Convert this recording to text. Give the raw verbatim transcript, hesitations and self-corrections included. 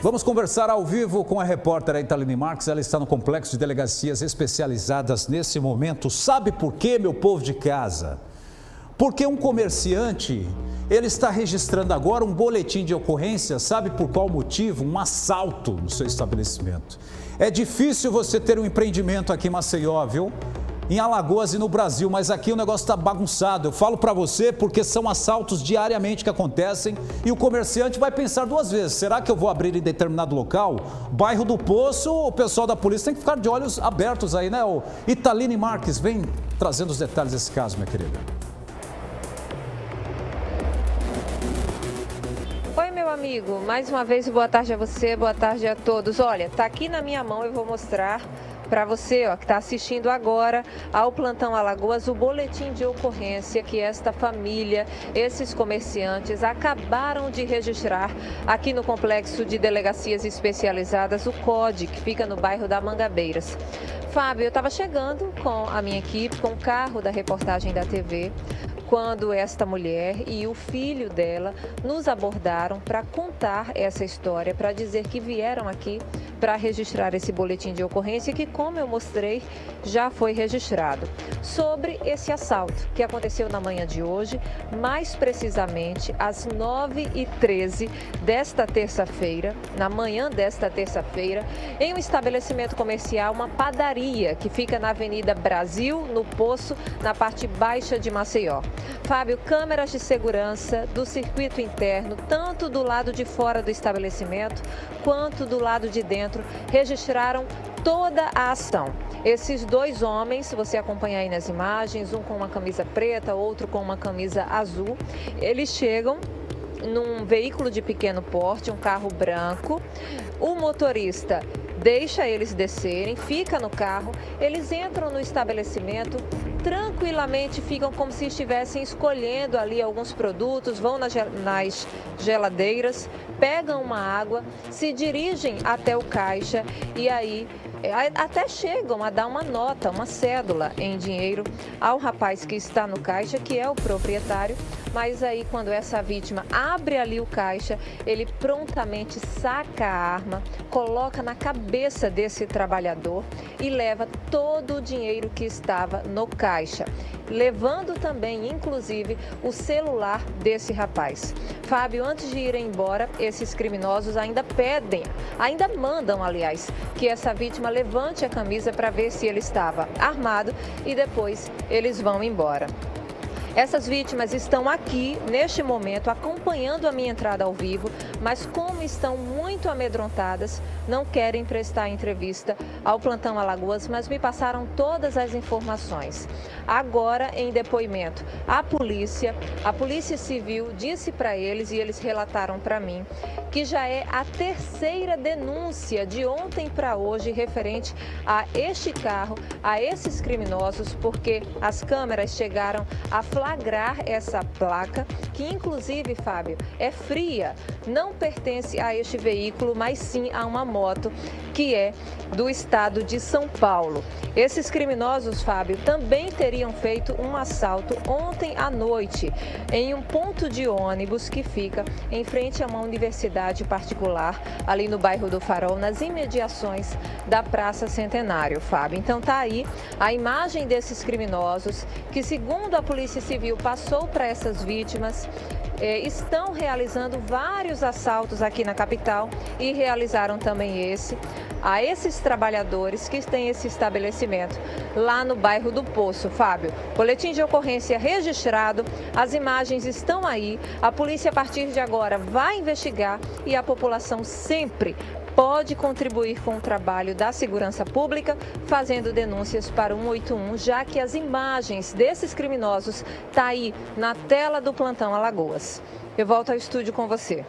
Vamos conversar ao vivo com a repórter Italine Marques. Ela está no Complexo de Delegacias Especializadas nesse momento. Sabe por quê, meu povo de casa? Porque um comerciante, ele está registrando agora um boletim de ocorrência, sabe por qual motivo? Um assalto no seu estabelecimento. É difícil você ter um empreendimento aqui em Maceió, viu? Em Alagoas e no Brasil, mas aqui o negócio está bagunçado. Eu falo para você porque são assaltos diariamente que acontecem e o comerciante vai pensar duas vezes. Será que eu vou abrir em determinado local? Bairro do Poço, o pessoal da polícia tem que ficar de olhos abertos aí, né? O Italine Marques vem trazendo os detalhes desse caso, minha querida. Oi, meu amigo. Mais uma vez, boa tarde a você, boa tarde a todos. Olha, tá aqui na minha mão, eu vou mostrar para você, ó, que está assistindo agora ao Plantão Alagoas, o boletim de ocorrência que esta família, esses comerciantes, acabaram de registrar aqui no Complexo de Delegacias Especializadas, o C O D, que fica no bairro da Mangabeiras. Fábio, eu estava chegando com a minha equipe, com o carro da reportagem da T V, quando esta mulher e o filho dela nos abordaram para contar essa história, para dizer que vieram aqui para registrar esse boletim de ocorrência que, como eu mostrei, já foi registrado. Sobre esse assalto que aconteceu na manhã de hoje, mais precisamente às nove e treze desta terça-feira, na manhã desta terça-feira, em um estabelecimento comercial, uma padaria que fica na Avenida Brasil, no Poço, na parte baixa de Maceió. Fábio, câmeras de segurança do circuito interno, tanto do lado de fora do estabelecimento quanto do lado de dentro, registraram toda a ação. Esses dois homens, você acompanha aí nas imagens, um com uma camisa preta, outro com uma camisa azul, eles chegam num veículo de pequeno porte, um carro branco, o motorista deixa eles descerem, fica no carro, eles entram no estabelecimento, tranquilamente ficam como se estivessem escolhendo ali alguns produtos, vão nas geladeiras, pegam uma água, se dirigem até o caixa e aí até chegam a dar uma nota, uma cédula em dinheiro ao rapaz que está no caixa, que é o proprietário, mas aí quando essa vítima abre ali o caixa, ele prontamente saca a arma, coloca na cabeça desse trabalhador e leva todo o dinheiro que estava no caixa, levando também, inclusive, o celular desse rapaz. Fábio, antes de ir embora, esses criminosos ainda pedem, ainda mandam, aliás, que essa vítima levante a camisa para ver se ele estava armado e depois eles vão embora. Essas vítimas estão aqui, neste momento, acompanhando a minha entrada ao vivo, mas como estão muito amedrontadas, não querem prestar entrevista ao Plantão Alagoas, mas me passaram todas as informações. Agora, em depoimento, a polícia, a Polícia Civil disse para eles, e eles relataram para mim, que já é a terceira denúncia de ontem para hoje referente a este carro, a esses criminosos, porque as câmeras chegaram a flagrante flagrar essa placa, que inclusive, Fábio, é fria, não pertence a este veículo, mas sim a uma moto que é do estado de São Paulo. Esses criminosos, Fábio, também teriam feito um assalto ontem à noite em um ponto de ônibus que fica em frente a uma universidade particular, ali no bairro do Farol, nas imediações da Praça Centenário, Fábio. Então tá aí a imagem desses criminosos que, segundo a Polícia Civil, passou para essas vítimas, eh, estão realizando vários assaltos aqui na capital e realizaram também esse, a esses trabalhadores que têm esse estabelecimento lá no bairro do Poço. Fábio, boletim de ocorrência registrado, as imagens estão aí, a polícia a partir de agora vai investigar e a população sempre pode contribuir com o trabalho da segurança pública, fazendo denúncias para o um oito um, já que as imagens desses criminosos estão aí na tela do Plantão Alagoas. Eu volto ao estúdio com você.